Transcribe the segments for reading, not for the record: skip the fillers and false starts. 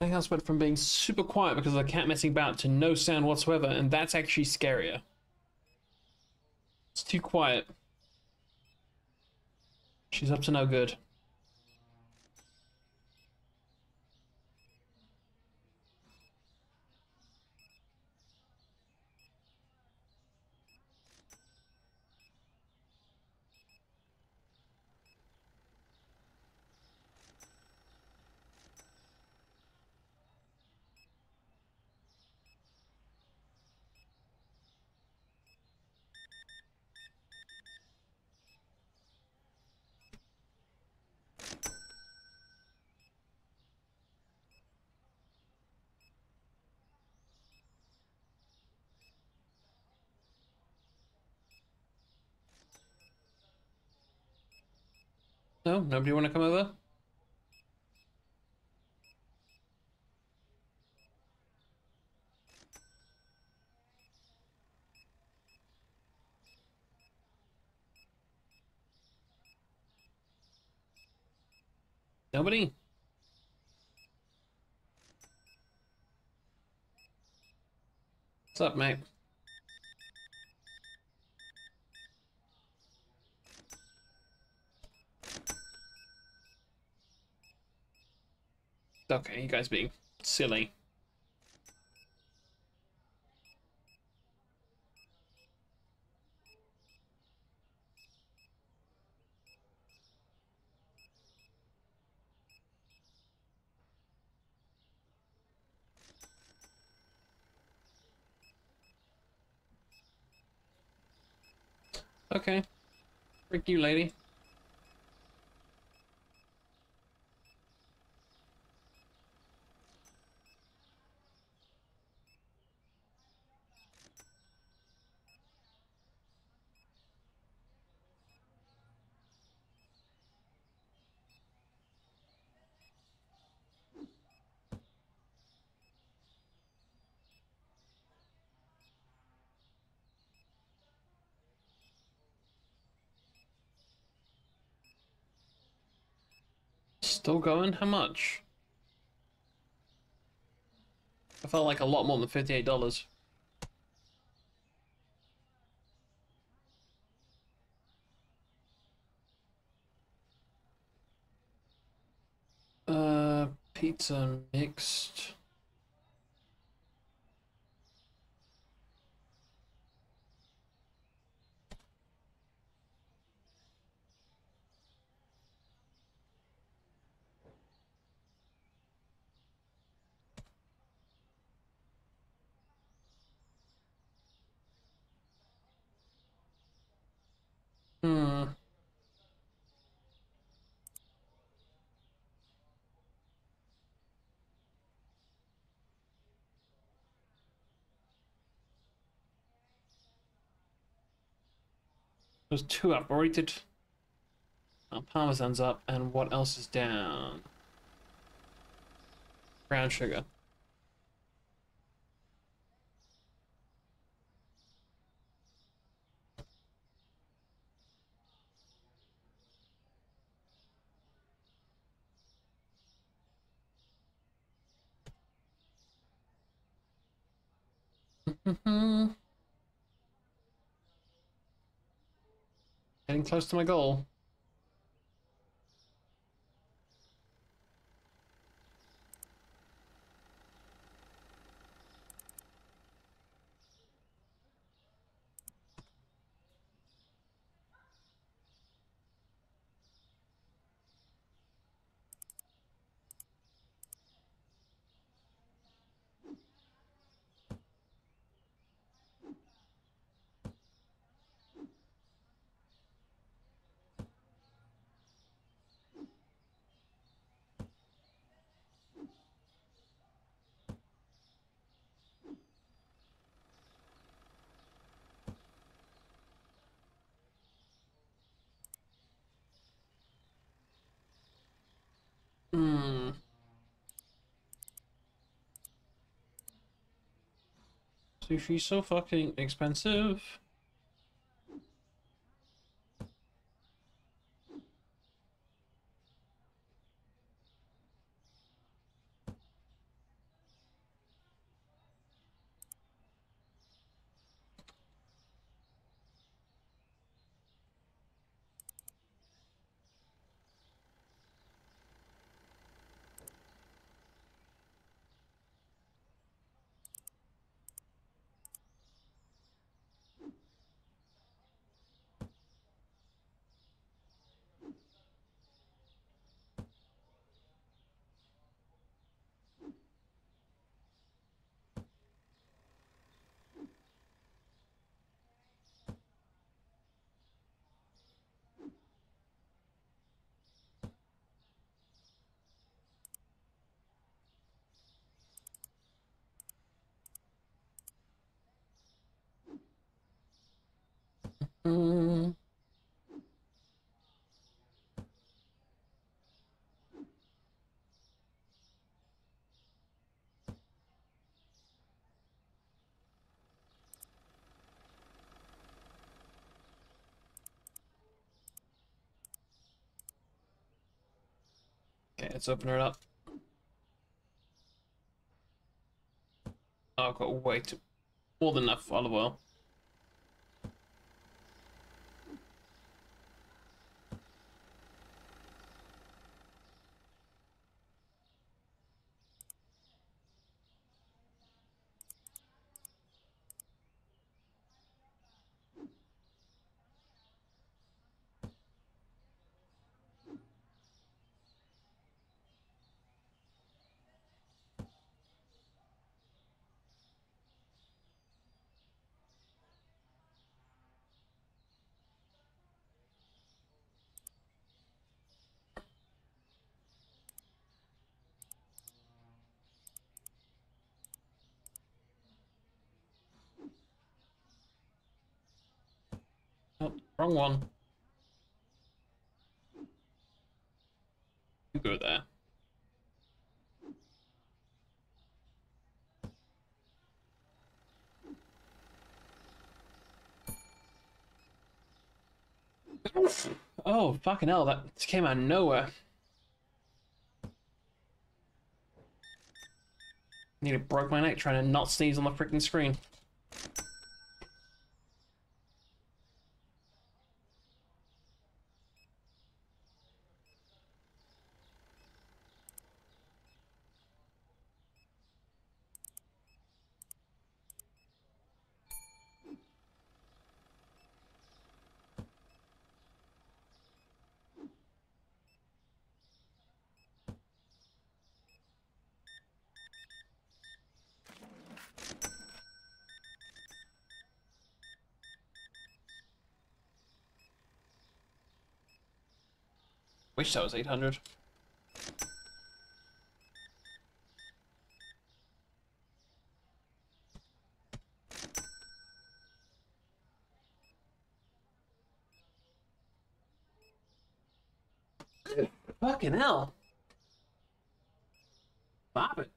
My house went from being super quiet because of the cat messing about to no sound whatsoever, and that's actually scarier. It's too quiet. She's up to no good. No, nobody want to come over? Nobody? What's up, mate? Okay, you guys being silly. Okay. Freak you, lady. Still going? How much? I felt like a lot more than $58. Pizza mixed. There's two up. Already did. Parmesan's up, and what else is down? Brown sugar. Getting close to my goal. Sushi's so fucking expensive. Okay, let's open her up. Oh, I've got way too more than enough olive oil. Wrong one. You go there. Oof. Oh, fucking hell, that came out of nowhere. Nearly broke my neck trying to not sneeze on the freaking screen. Wish that was 800. Fucking hell. Bop it.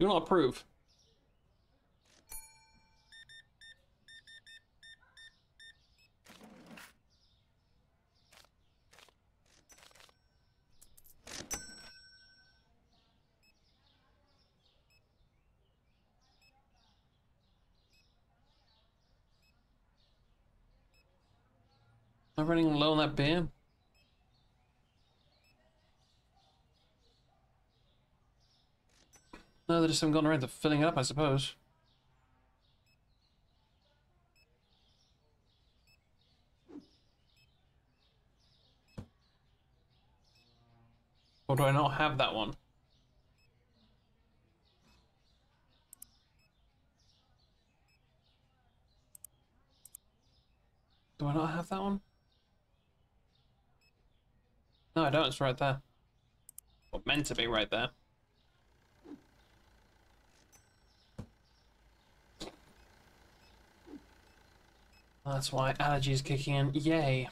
Do not approve. I'm running low on that beer. No, they just haven't gone around to filling it up, I suppose. Or do I not have that one? Do I not have that one? No, I don't. It's right there. Or meant to be right there. That's why allergies kicking in. Yay.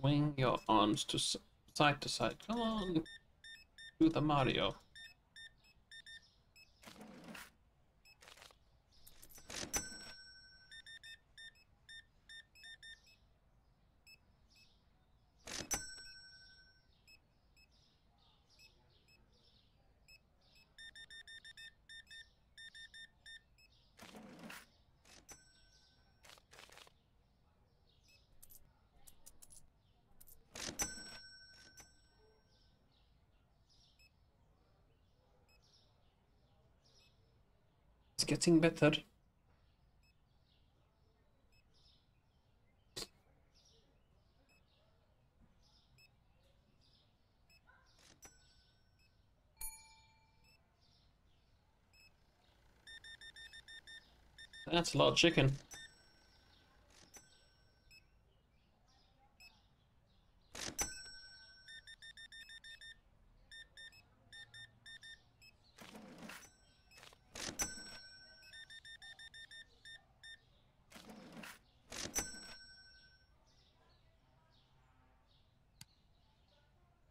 Swing your arms to side. Come on, do the Mario. Getting better. That's a lot of chicken.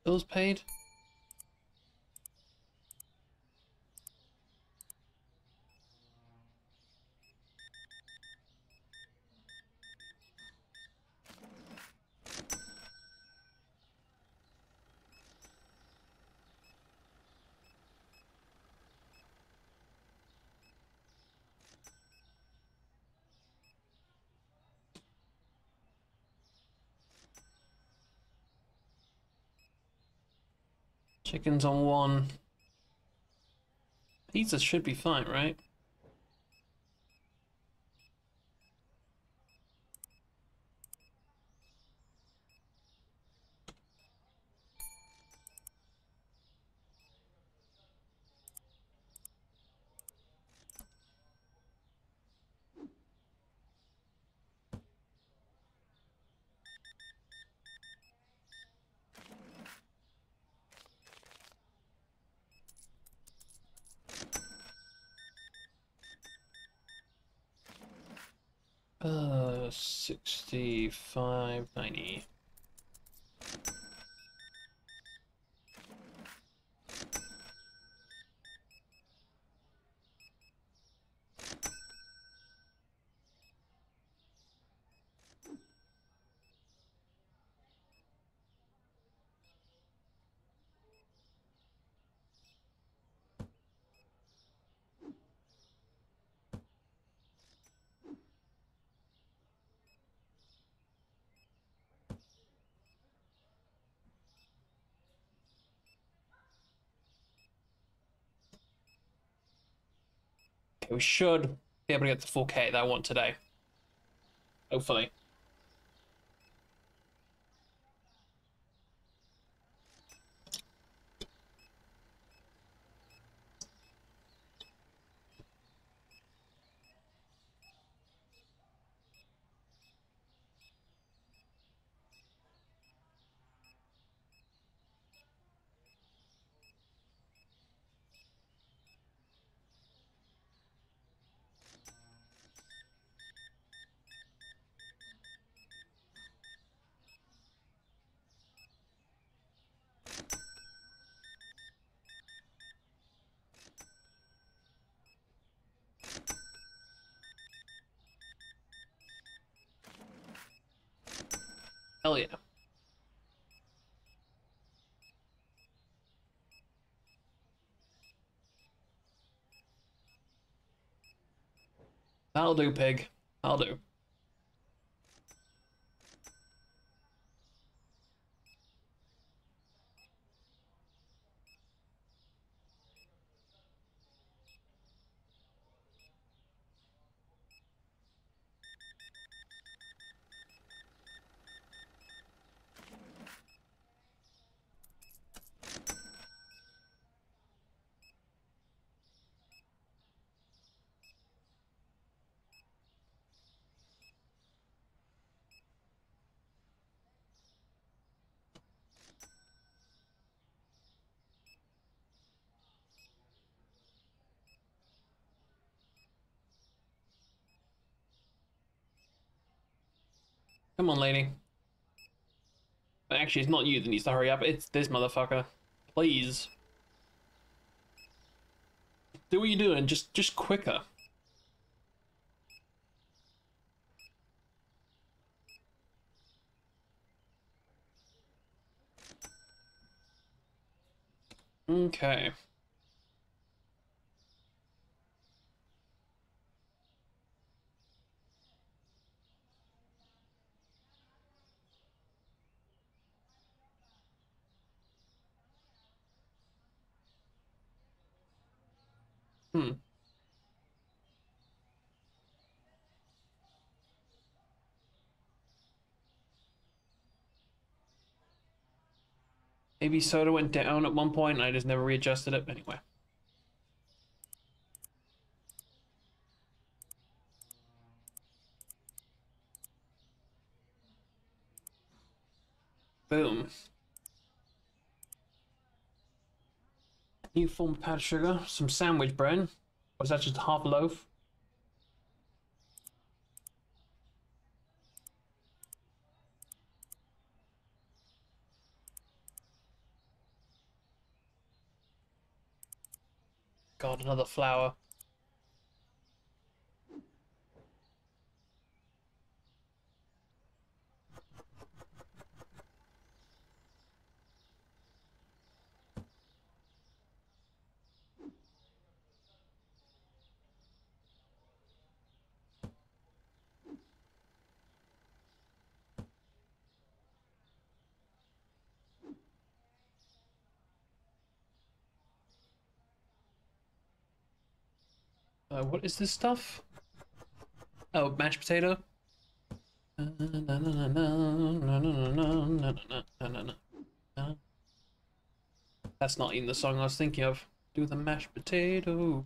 Bills paid. Chickens on one. Pizza should be fine, right? $65.90. We should be able to get the 4K that I want today. Hopefully. Hell yeah. That'll do, pig. I'll do. Come on, lady. Actually, it's not you that needs to hurry up, it's this motherfucker. Please. Do what you're doing, just quicker. Okay. Maybe soda went down at one point and I just never readjusted it anyway. New form of powdered sugar, some sandwich bread. Or is that just half a loaf? God, another flower. What is this stuff? Oh, mashed potato. That's not even the song I was thinking of. Do the mashed potato.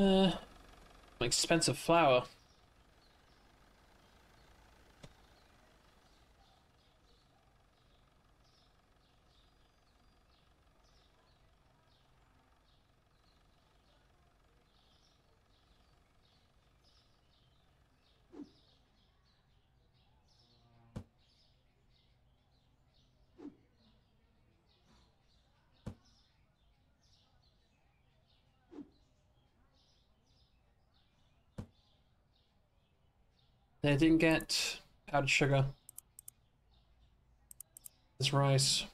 An expensive flower. I didn't get powdered sugar. This rice.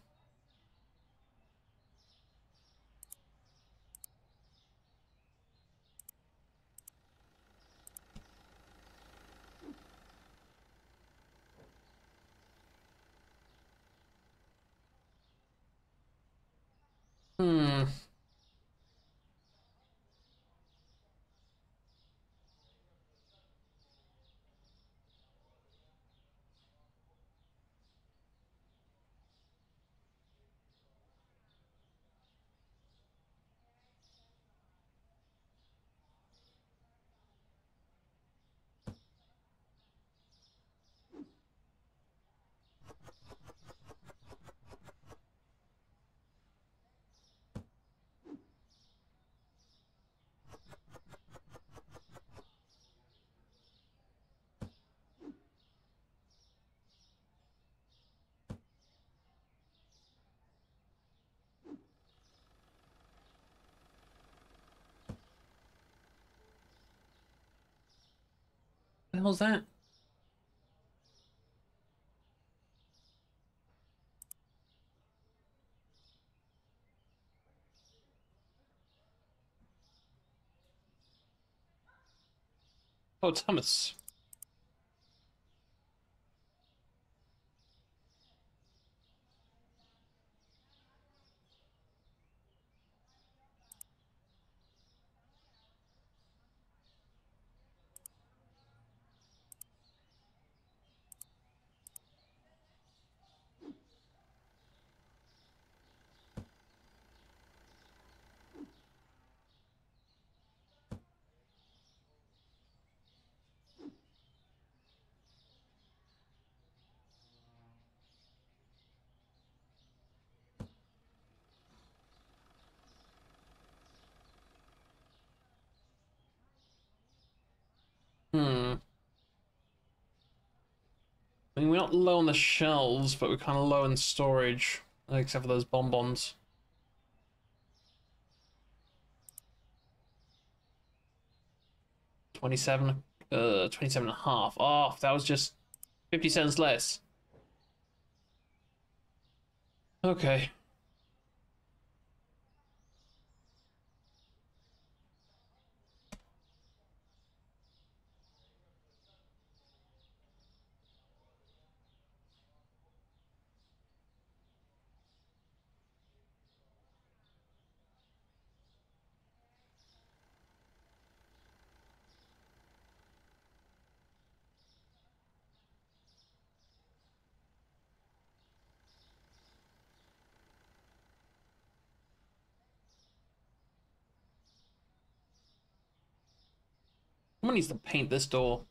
What the hell's that? Oh, Thomas. I mean, we're not low on the shelves, but we're kind of low in storage, except for those bonbons. $27.50. Oh, that was just 50 cents less. Okay. Someone needs to paint this door.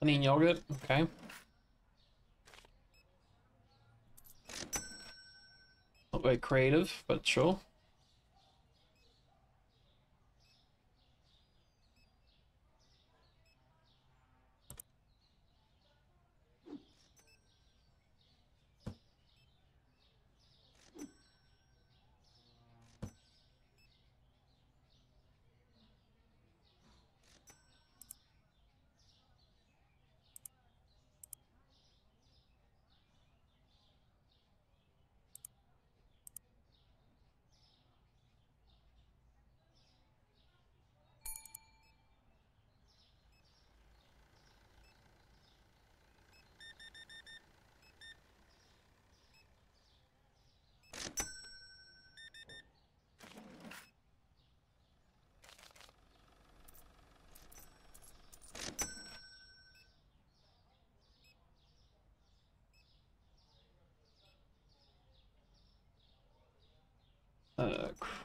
I need yogurt, okay. Not very creative, but sure.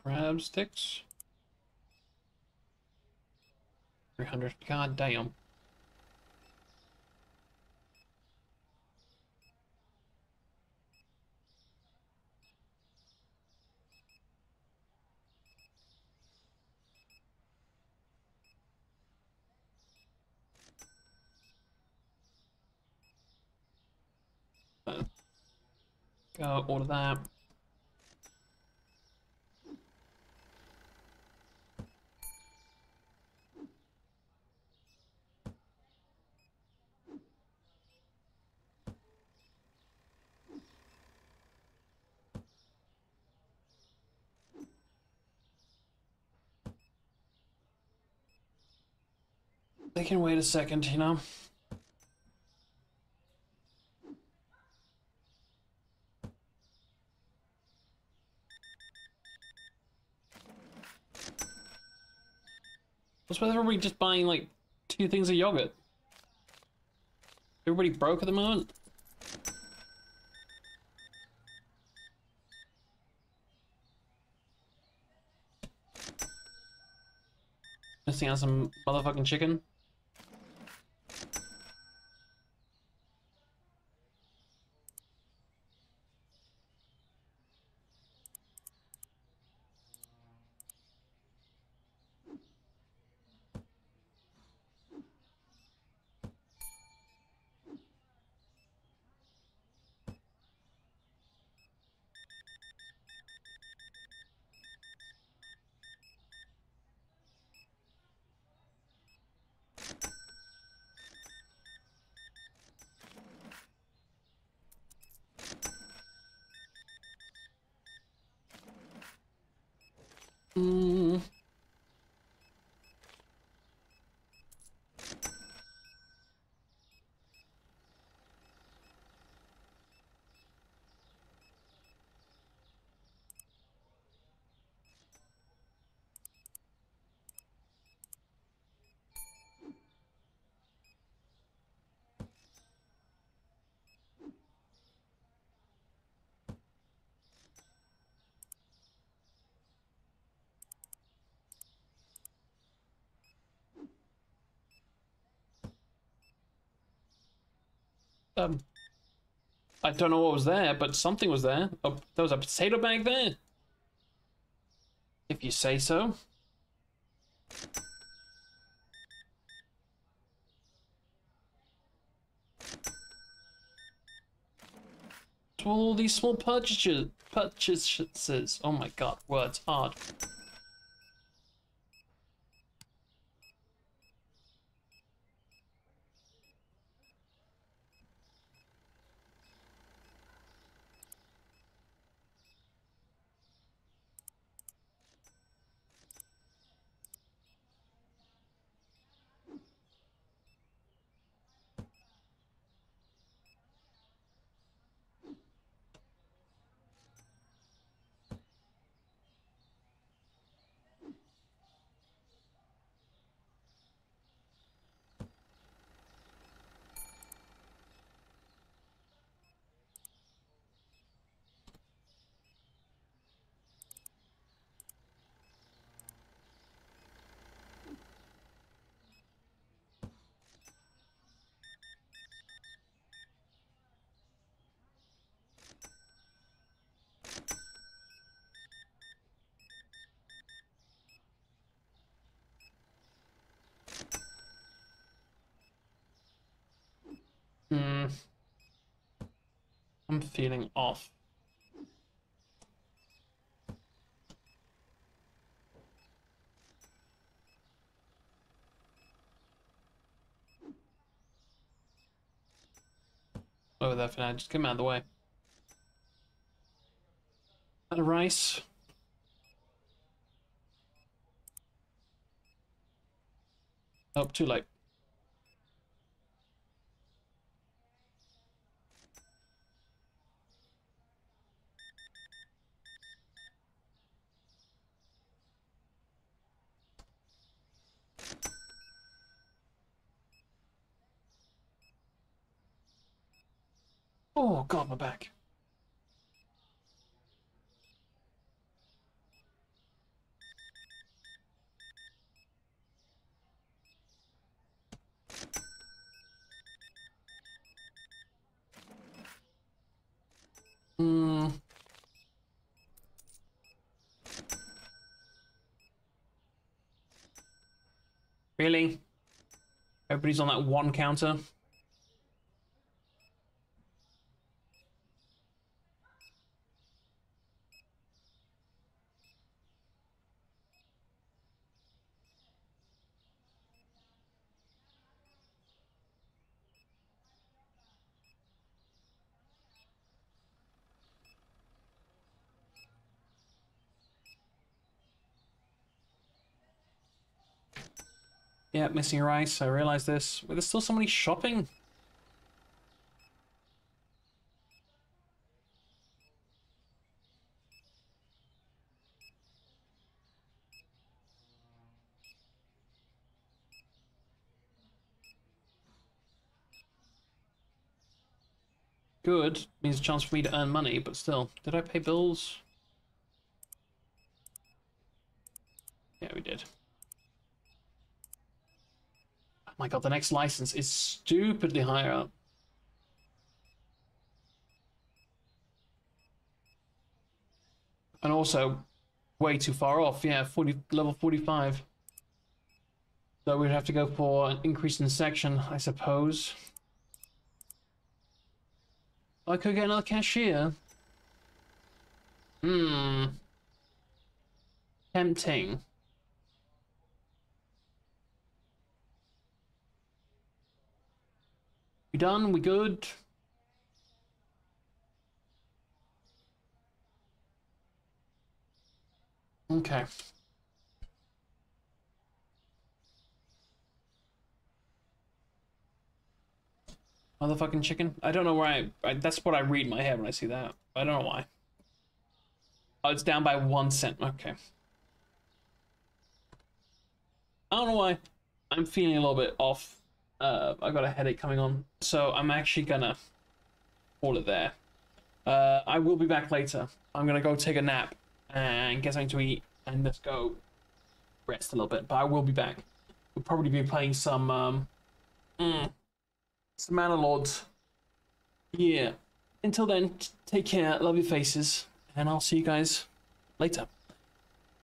Crab sticks. 300. God damn. Go order that. They can wait a second, you know? What's with everybody just buying like 2 things of yogurt? Everybody broke at the moment? Missing out some motherfucking chicken? I don't know what was there, but something was there. Oh, there was a potato bag there. If you say so. To all these small purchases. Oh my god, words hard. I'm feeling off. Over there for now, just come out of the way. That rice. Oh, too late. Oh god, my back. Really? Everybody's on that one counter? Yeah, missing rice, I realise this. Wait, there's still somebody shopping? Good, means a chance for me to earn money, but still. Did I pay bills? Yeah, we did. My god, the next license is stupidly higher up. And also, way too far off. Yeah, level 45. So we'd have to go for an increase in section, I suppose. I could get another cashier. Tempting. We done? We good? Okay. Motherfucking chicken? I don't know where I that's what I read in my head when I see that. I don't know why. Oh, it's down by 1 cent. Okay. I don't know why. I'm feeling a little bit off. I got a headache coming on, so I'm actually gonna call it there. I will be back later. I'm gonna go take a nap and get something to eat and just go rest a little bit, but I will be back. We'll probably be playing some Manor Lords. Yeah. Until then, take care, love your faces, and I'll see you guys later.